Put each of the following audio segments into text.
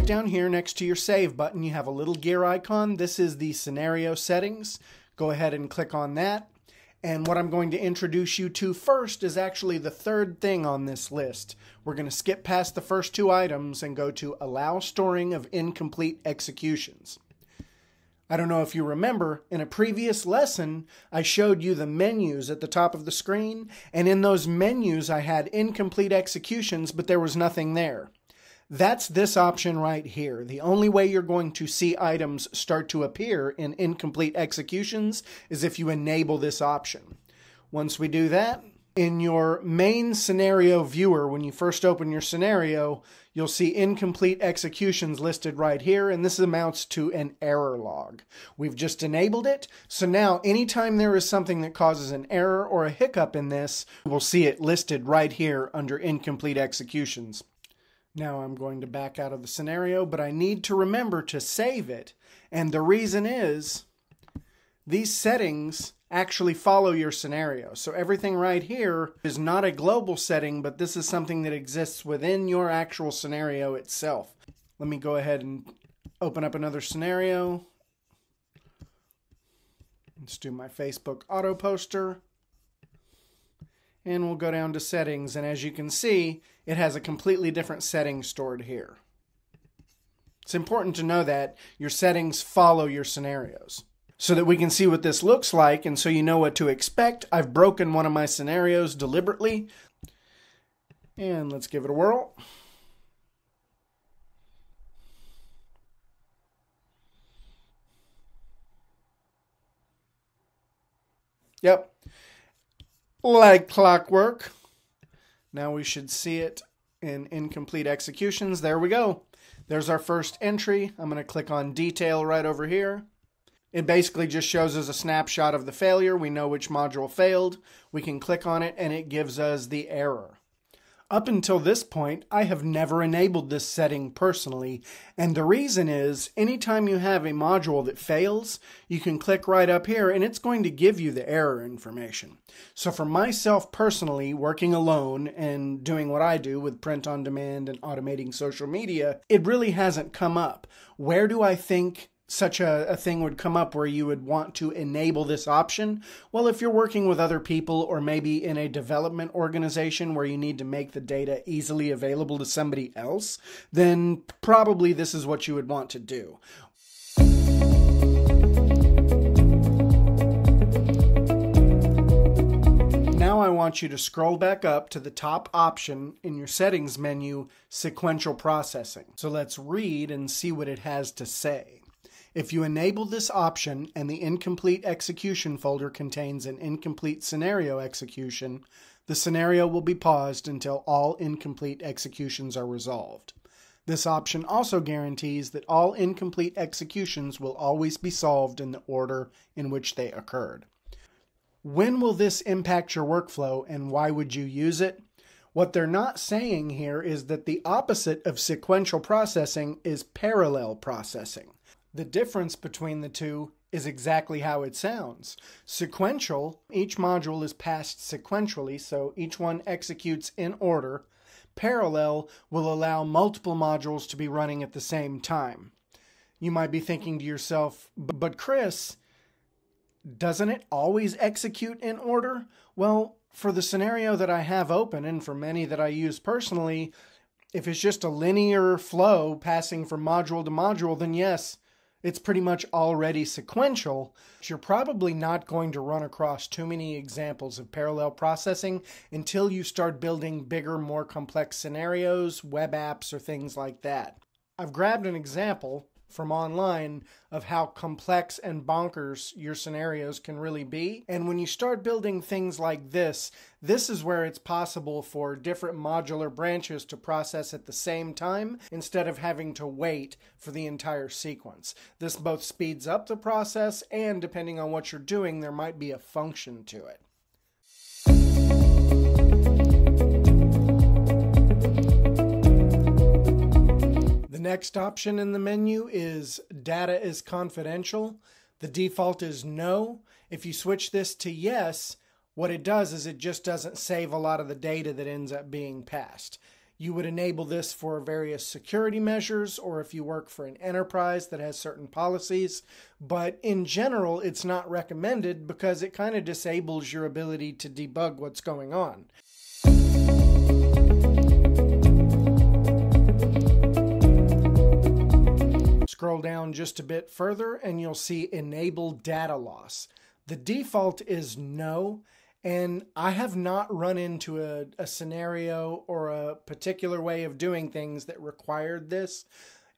right down here next to your save button, you have a little gear icon. This is the scenario settings. Go ahead and click on that. And what I'm going to introduce you to first is actually the third thing on this list. We're going to skip past the first two items and go to allow storing of incomplete executions. I don't know if you remember, in a previous lesson, I showed you the menus at the top of the screen, and in those menus I had incomplete executions, but there was nothing there. That's this option right here. The only way you're going to see items start to appear in incomplete executions is if you enable this option. Once we do that, in your main scenario viewer, when you first open your scenario, you'll see incomplete executions listed right here, and this amounts to an error log. We've just enabled it, so now anytime there is something that causes an error or a hiccup in this, we'll see it listed right here under incomplete executions. Now I'm going to back out of the scenario, but I need to remember to save it, and the reason is these settings actually follow your scenario. So everything right here is not a global setting, but this is something that exists within your actual scenario itself. Let me go ahead and open up another scenario. Let's do my Facebook auto poster. And we'll go down to settings, and as you can see, it has a completely different setting stored here. It's important to know that your settings follow your scenarios. So that we can see what this looks like and so you know what to expect, I've broken one of my scenarios deliberately. And let's give it a whirl. Yep. Like clockwork. Now we should see it in incomplete executions. There we go. There's our first entry. I'm going to click on detail right over here. It basically just shows us a snapshot of the failure. We know which module failed. We can click on it and it gives us the error. Up until this point, I have never enabled this setting personally, and the reason is anytime you have a module that fails, you can click right up here and it's going to give you the error information. So for myself personally, working alone and doing what I do with print on demand and automating social media, it really hasn't come up. Where do I think such a thing would come up where you would want to enable this option? Well, if you're working with other people or maybe in a development organization where you need to make the data easily available to somebody else, then probably this is what you would want to do. Now I want you to scroll back up to the top option in your settings menu, sequential processing. So let's read and see what it has to say. If you enable this option and the incomplete execution folder contains an incomplete scenario execution, the scenario will be paused until all incomplete executions are resolved. This option also guarantees that all incomplete executions will always be solved in the order in which they occurred. When will this impact your workflow and why would you use it? What they're not saying here is that the opposite of sequential processing is parallel processing. The difference between the two is exactly how it sounds. Sequential, each module is passed sequentially, so each one executes in order. Parallel will allow multiple modules to be running at the same time. You might be thinking to yourself, but Chris, doesn't it always execute in order? Well, for the scenario that I have open and for many that I use personally, if it's just a linear flow passing from module to module, then yes, it's pretty much already sequential. You're probably not going to run across too many examples of parallel processing until you start building bigger, more complex scenarios, web apps, or things like that. I've grabbed an example from online of how complex and bonkers your scenarios can really be. And when you start building things like this, this is where it's possible for different modular branches to process at the same time instead of having to wait for the entire sequence. This both speeds up the process and, depending on what you're doing, there might be a function to it. The next option in the menu is data is confidential. The default is no. If you switch this to yes, what it does is it just doesn't save a lot of the data that ends up being passed. You would enable this for various security measures or if you work for an enterprise that has certain policies. But in general, it's not recommended because it kind of disables your ability to debug what's going on. Scroll down just a bit further and you'll see enable data loss. The default is no. And I have not run into a scenario or a particular way of doing things that required this.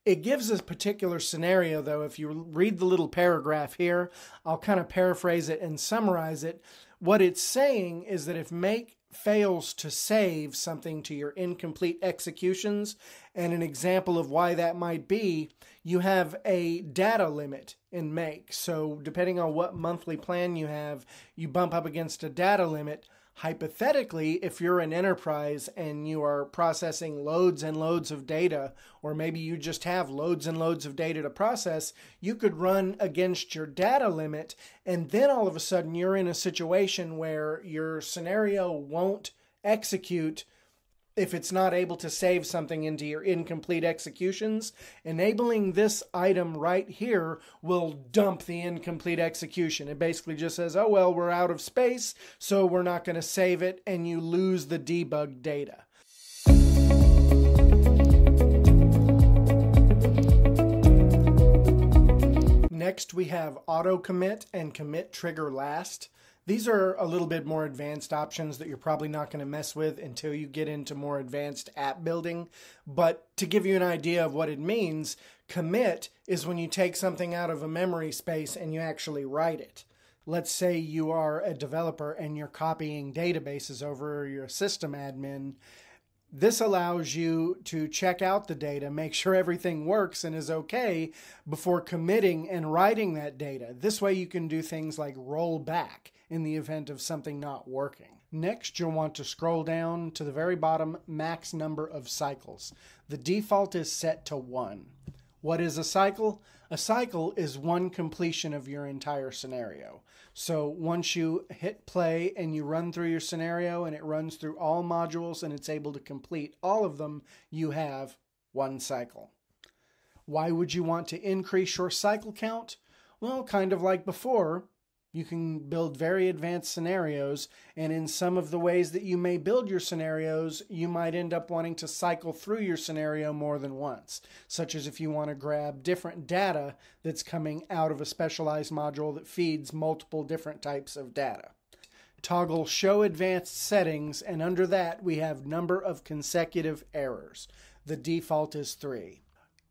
It gives a particular scenario, though. If you read the little paragraph here, I'll kind of paraphrase it and summarize it. What it's saying is that if make fails to save something to your incomplete executions, and an example of why that might be, you have a data limit in make. So depending on what monthly plan you have, you bump up against a data limit. Hypothetically, if you're an enterprise and you are processing loads and loads of data, or maybe you just have loads and loads of data to process, you could run against your data limit, and then all of a sudden you're in a situation where your scenario won't execute if it's not able to save something into your incomplete executions. Enabling this item right here will dump the incomplete execution. It basically just says, oh, well, we're out of space, so we're not going to save it, and you lose the debug data. Next, we have auto commit and commit trigger last. These are a little bit more advanced options that you're probably not going to mess with until you get into more advanced app building. But to give you an idea of what it means, commit is when you take something out of a memory space and you actually write it. Let's say you are a developer and you're copying databases over, your system admin. This allows you to check out the data, make sure everything works and is okay before committing and writing that data. This way you can do things like roll back in the event of something not working. Next, you'll want to scroll down to the very bottom, max number of cycles. The default is set to 1. What is a cycle? A cycle is one completion of your entire scenario. So once you hit play and you run through your scenario and it runs through all modules and it's able to complete all of them, you have 1 cycle. Why would you want to increase your cycle count? Well, kind of like before, you can build very advanced scenarios, and in some of the ways that you may build your scenarios, you might end up wanting to cycle through your scenario more than once, such as if you want to grab different data that's coming out of a specialized module that feeds multiple different types of data. Toggle Show Advanced Settings, and under that we have number of consecutive errors. The default is 3.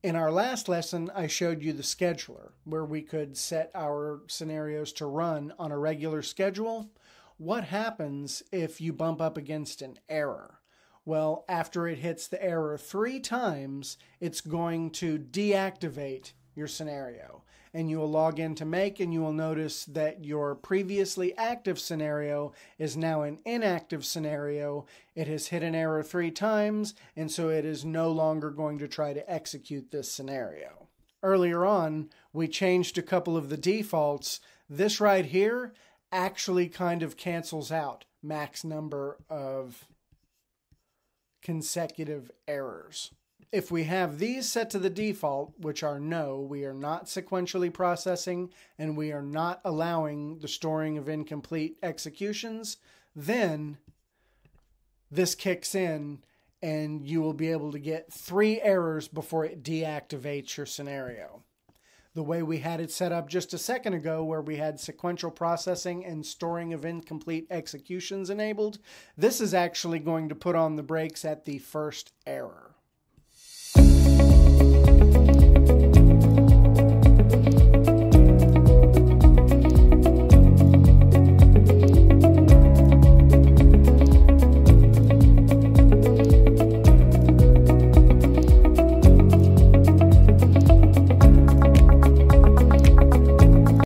In our last lesson, I showed you the scheduler, where we could set our scenarios to run on a regular schedule. What happens if you bump up against an error? Well, after it hits the error 3 times, it's going to deactivate your scenario. And you will log into Make and you will notice that your previously active scenario is now an inactive scenario. It has hit an error 3 times, and so it is no longer going to try to execute this scenario. Earlier on, we changed a couple of the defaults. This right here actually kind of cancels out max number of consecutive errors. If we have these set to the default, which are no, we are not sequentially processing and we are not allowing the storing of incomplete executions, then this kicks in and you will be able to get 3 errors before it deactivates your scenario. The way we had it set up just a second ago, where we had sequential processing and storing of incomplete executions enabled, this is actually going to put on the brakes at the first error.